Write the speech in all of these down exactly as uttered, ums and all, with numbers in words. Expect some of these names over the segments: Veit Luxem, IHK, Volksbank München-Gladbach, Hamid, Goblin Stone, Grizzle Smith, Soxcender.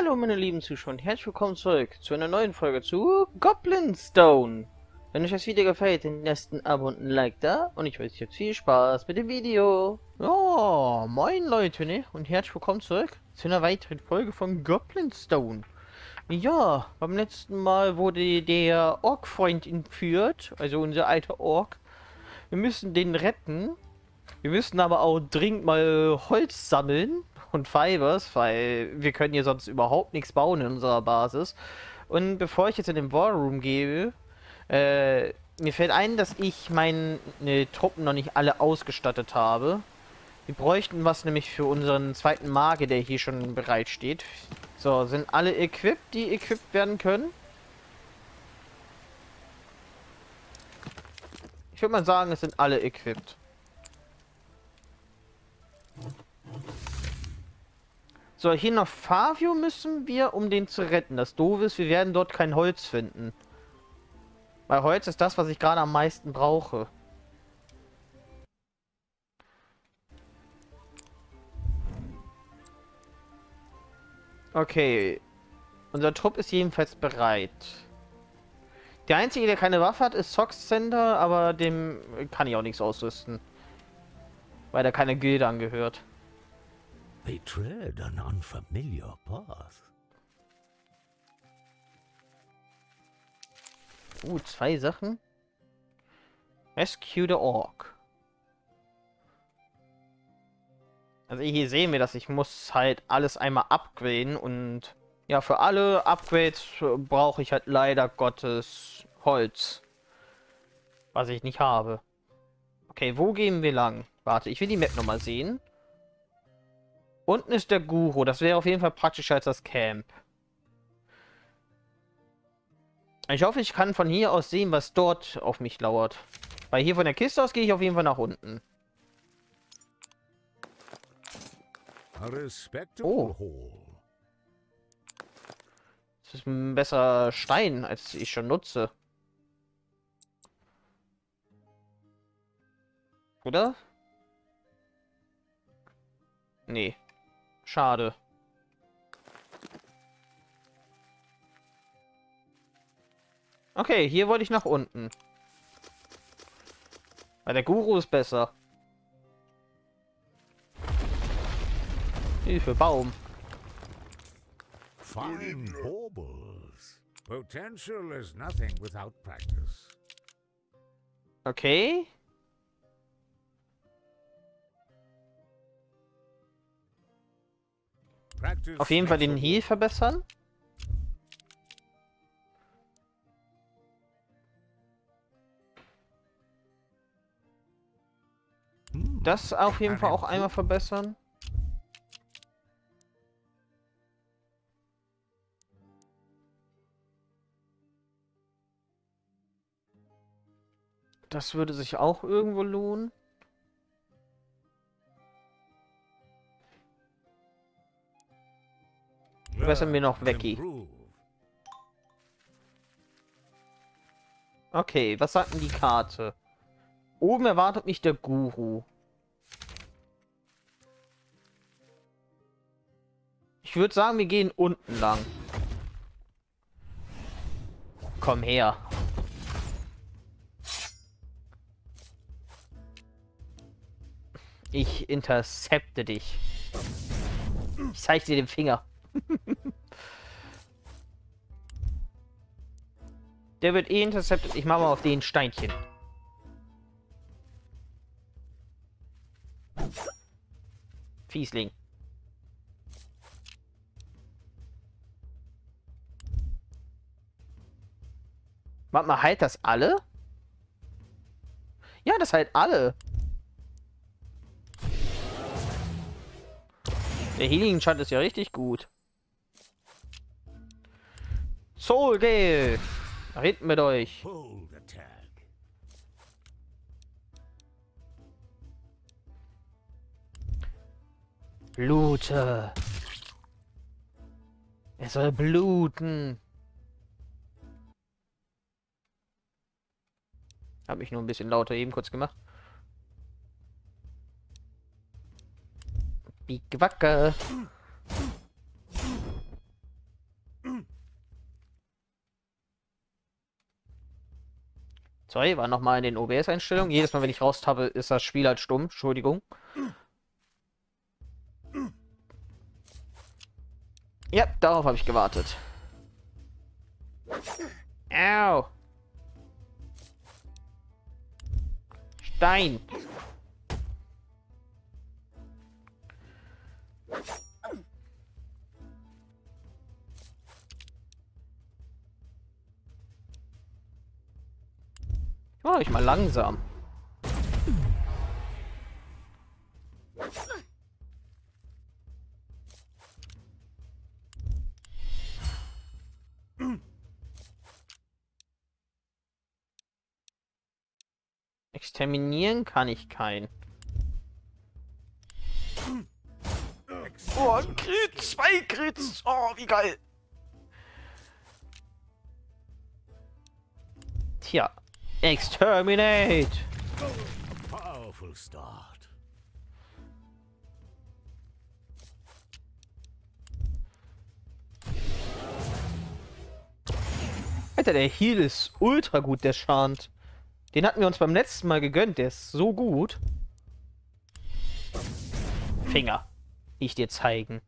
Hallo meine lieben Zuschauer und herzlich willkommen zurück zu einer neuen Folge zu Goblin Stone. Wenn euch das Video gefällt, dann lasst ein Abo und ein Like da und ich wünsche euch viel Spaß mit dem Video. Oh, moin Leute, ne? Und herzlich willkommen zurück zu einer weiteren Folge von Goblin Stone. Ja, beim letzten Mal wurde der Ork-Freund entführt, also unser alter Ork. Wir müssen den retten. Wir müssen aber auch dringend mal Holz sammeln. Und Fibers, weil wir können hier sonst überhaupt nichts bauen in unserer Basis. Und bevor ich jetzt in den War Room gehe, äh, mir fällt ein, dass ich meine Truppen noch nicht alle ausgestattet habe. Wir bräuchten was nämlich für unseren zweiten Mage, der hier schon bereit steht. So, sind alle equipped, die equipped werden können? Ich würde mal sagen, es sind alle equipped. So, hier nach Favio müssen wir, um den zu retten. Das Doofe ist, wir werden dort kein Holz finden. Weil Holz ist das, was ich gerade am meisten brauche. Okay. Unser Trupp ist jedenfalls bereit. Der Einzige, der keine Waffe hat, ist Soxcender, aber dem kann ich auch nichts ausrüsten. Weil er keine Gilde angehört. They tread an unfamiliar path. Uh, zwei Sachen. Rescue the Orc. Also hier sehen wir, dass ich muss halt alles einmal upgraden und ja, für alle Upgrades brauche ich halt leider Gottes Holz. Was ich nicht habe. Okay, wo gehen wir lang? Warte, ich will die Map nochmal sehen. Unten ist der Guru. Das wäre auf jeden Fall praktischer als das Camp. Ich hoffe, ich kann von hier aus sehen, was dort auf mich lauert. Weil hier von der Kiste aus gehe ich auf jeden Fall nach unten. Oh. Das ist ein besserer Stein, als ich schon nutze. Oder? Nee. Schade. Okay, hier wollte ich nach unten. Weil der Guru ist besser. Hilfe, Baum. Fine baubles. Potential is nothing without practice. Okay. Auf jeden Fall den Heal verbessern. Das auf jeden Fall auch einmal verbessern. Das würde sich auch irgendwo lohnen. Besser mir noch Wecki. Okay, was sagt denn die Karte? Oben erwartet mich der Guru. Ich würde sagen, wir gehen unten lang. Komm her. Ich intercepte dich. Ich zeige dir den Finger. Der wird eh intercepted. Ich mache mal auf den Steinchen. Fiesling. Warte mal, halt das alle? Ja, das halt alle. Der Healing Shot ist ja richtig gut. Soul Gale. Red mit euch. Blute. Er soll bluten. Habe ich nur ein bisschen lauter eben kurz gemacht. Big Wacke. Sorry, war nochmal in den O B S-Einstellungen. Jedes Mal, wenn ich raustappe, ist das Spiel halt stumm. Entschuldigung. Ja, darauf habe ich gewartet. Au. Stein. Mach ich mal langsam. Exterminieren kann ich keinen. Oh, ein Crit, zwei Crits. Oh, wie geil. Tja. Exterminate! A powerful start. Alter, der Heal ist ultra gut, der Schand. Den hatten wir uns beim letzten Mal gegönnt, der ist so gut. Finger, ich dir zeigen.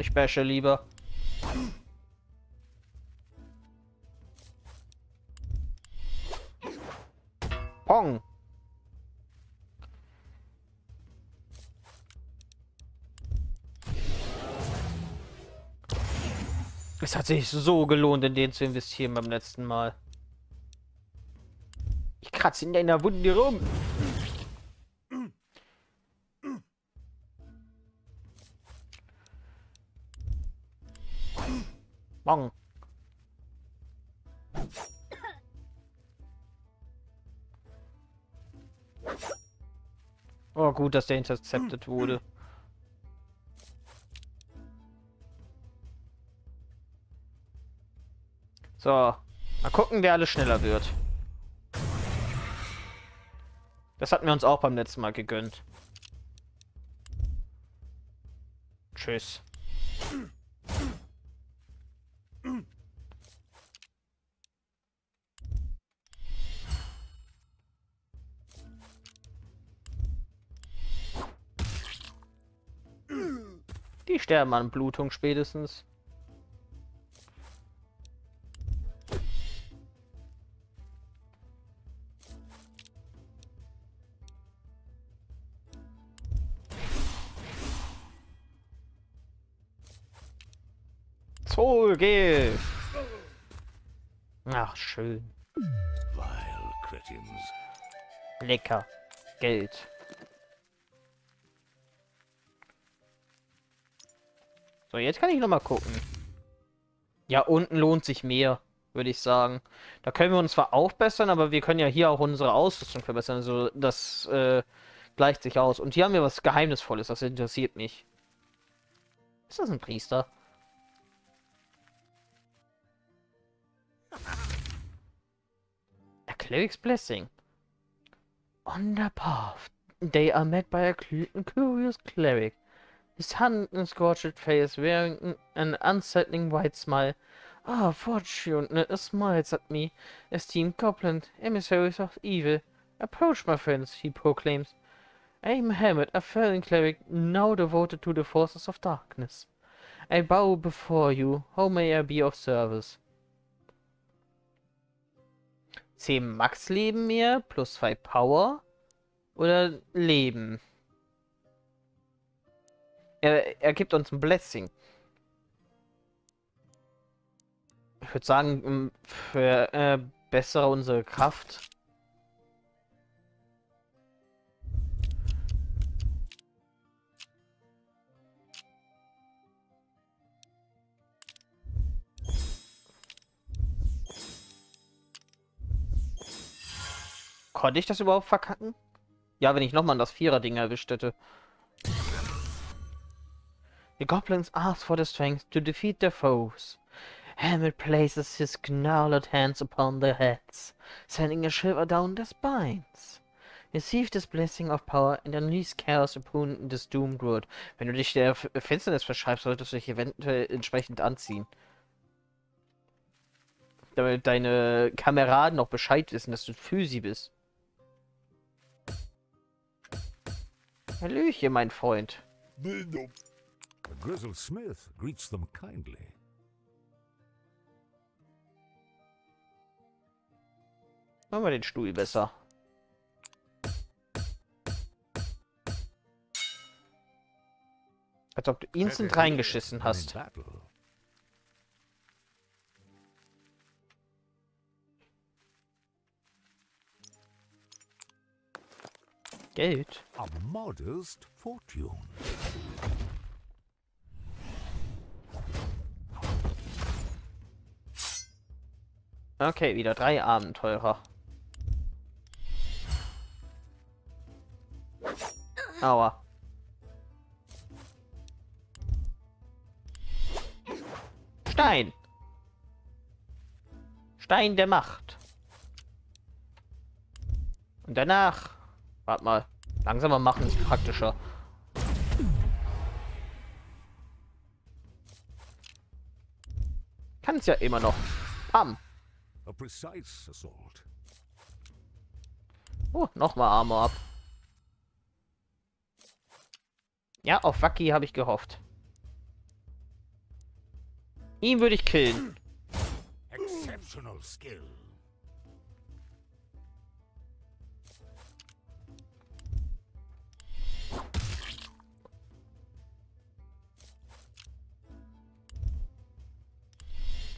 Ich bashe lieber. Pong. Es hat sich so gelohnt, in den zu investieren beim letzten Mal. Ich kratze in deiner Wunde rum. Bong. Oh, gut, dass der intercepted wurde. So, mal gucken, wer alles schneller wird. Das hatten wir uns auch beim letzten Mal gegönnt. Tschüss. Die sterben an Blutung spätestens. Zolgift. Ach, schön. Lecker. Geld. So, jetzt kann ich noch mal gucken. Ja, unten lohnt sich mehr, würde ich sagen. Da können wir uns zwar aufbessern, aber wir können ja hier auch unsere Ausrüstung verbessern. Also das äh, gleicht sich aus. Und hier haben wir was Geheimnisvolles, das interessiert mich. Ist das ein Priester? A Cleric's Blessing. On the path, they are met by a curious cleric. His hand and scorched face wearing an unsettling white smile. Ah, oh, fortune smiles at me. Esteemed goblin, emissaries of evil. Approach, my friends, he proclaims. I am Hamid, a fellow cleric, now devoted to the forces of darkness. I bow before you. How may I be of service? zehn Max Leben mehr, plus zwei Power. Oder Leben. Er, er gibt uns ein Blessing. Ich würde sagen, für äh, bessere unsere Kraft. Konnte ich das überhaupt verkacken? Ja, wenn ich nochmal das Vierer-Ding erwischt hätte. The goblins ask for the strength to defeat their foes. Hamid places his gnarled hands upon their heads, sending a shiver down their spines. Receive this blessing of power and unleash chaos upon this doomed world. Wenn du dich der Finsternis verschreibst, solltest du dich eventuell entsprechend anziehen. Damit deine Kameraden noch Bescheid wissen, dass du Physi bist. Hallöchen, mein Freund. Grizzle Smith greets them kindly. Machen wir den Stuhl besser. Als ob du instant reingeschissen hast. Geld. A modest fortune. Okay, wieder drei Abenteurer. Aua. Stein. Stein der Macht. Und danach... Warte mal. Langsamer machen ist praktischer. Kann's ja immer noch. Pam. Oh, nochmal Armor ab. Ja, auf Wacky habe ich gehofft. Ihn würde ich killen. Exceptional Skill.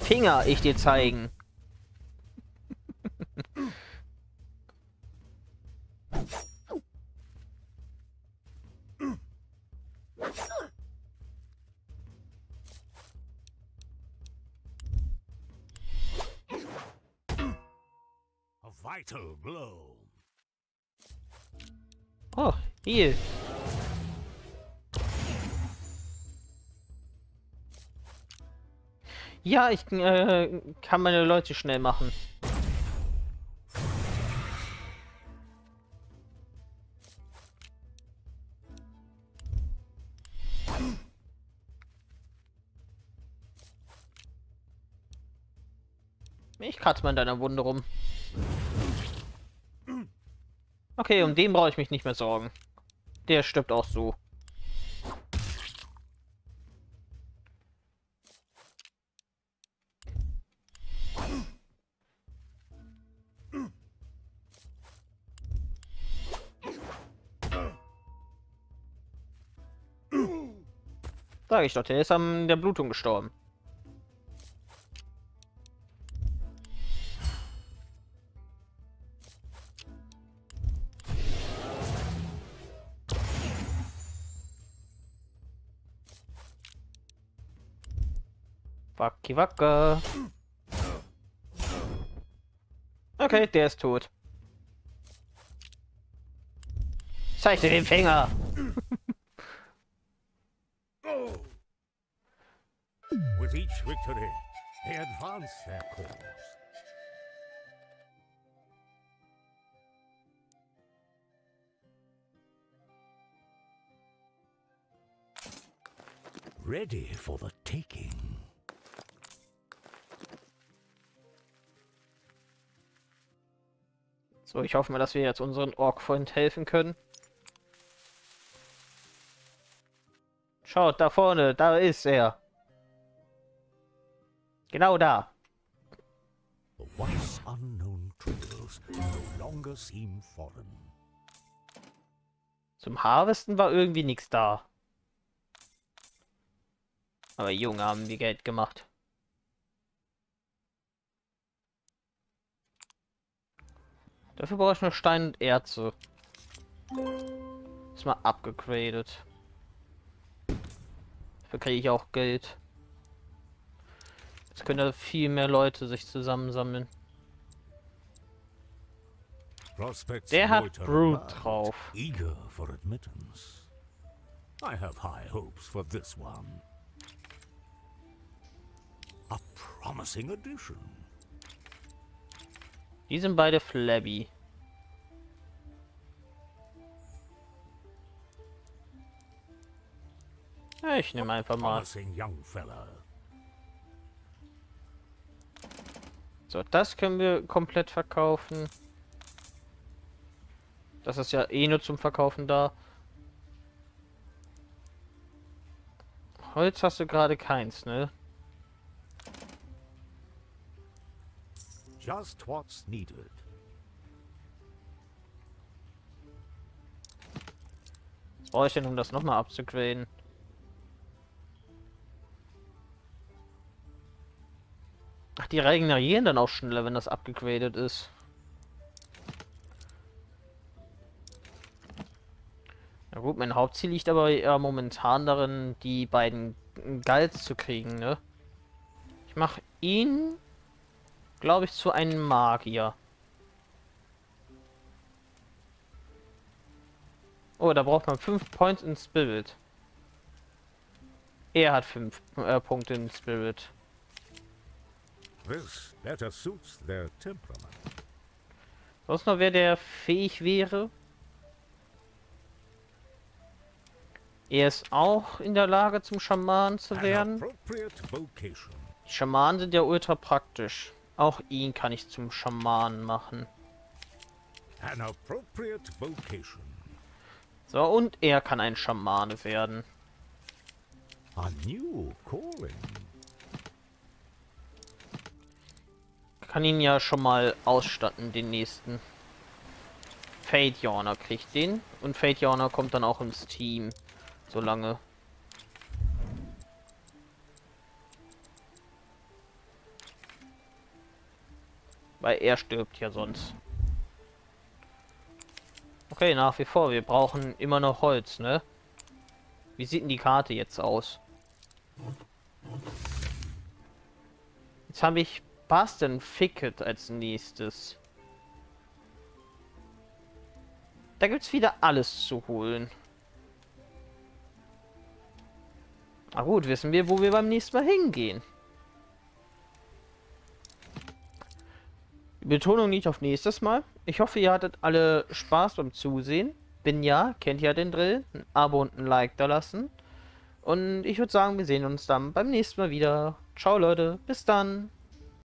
Finger, ich dir zeigen. Oh, hier. Ja, ich äh, kann meine Leute schnell machen. Ich kratze mal in deiner Wunde rum. Okay, um den brauche ich mich nicht mehr sorgen. Der stirbt auch so. Sag ich doch, der ist an der Blutung gestorben. Wacki wacka. Okay, der ist tot. Zeig dir den Finger. With each victory, they advance their cause. Ready for the taking. So, ich hoffe mal, dass wir jetzt unseren Ork-Freund helfen können. Schaut, da vorne, da ist er. Genau da. The once unknown trails no longer seem foreign. Zum Harvesten war irgendwie nichts da. Aber Junge, haben wir Geld gemacht. Dafür brauche ich nur Stein und Erze. Ist mal abgegradet. Dafür kriege ich auch Geld. Jetzt können da viel mehr Leute sich zusammensammeln. Der hat Brut drauf. Eager for admittance. I have high hopes for this one. A promising addition. Die sind beide flabby. Ja, ich nehme einfach mal. So, das können wir komplett verkaufen. Das ist ja eh nur zum Verkaufen da. Holz hast du gerade keins, ne? Just what's needed. Was brauche ich denn, um das nochmal abzugraden? Ach, die regenerieren dann auch schneller, wenn das abgegradet ist. Na gut, mein Hauptziel liegt aber eher momentan darin, die beiden Gals zu kriegen, ne? Ich mache ihn, glaube ich, zu einem Magier. Oh, da braucht man fünf Points in Spirit. Er hat fünf äh, Punkte in Spirit. This better suits their temperament. Sonst noch wer, der fähig wäre. Er ist auch in der Lage, zum Schamanen zu werden. Schamanen sind ja ultra praktisch. Auch ihn kann ich zum Schamanen machen. An appropriate vocation. So, und er kann ein Schamane werden. A new calling. Kann ihn ja schon mal ausstatten, den nächsten. Fate Yawner kriegt den. Und Fate Yawner kommt dann auch ins Team. Solange. Weil er stirbt ja sonst. Okay, nach wie vor. Wir brauchen immer noch Holz, ne? Wie sieht denn die Karte jetzt aus? Jetzt habe ich Bastion Thicket als nächstes. Da gibt es wieder alles zu holen. Na gut, wissen wir, wo wir beim nächsten Mal hingehen. Betonung nicht auf nächstes Mal. Ich hoffe, ihr hattet alle Spaß beim Zusehen. Bin ja, kennt ja den Drill. Ein Abo und ein Like da lassen. Und ich würde sagen, wir sehen uns dann beim nächsten Mal wieder. Ciao Leute, bis dann.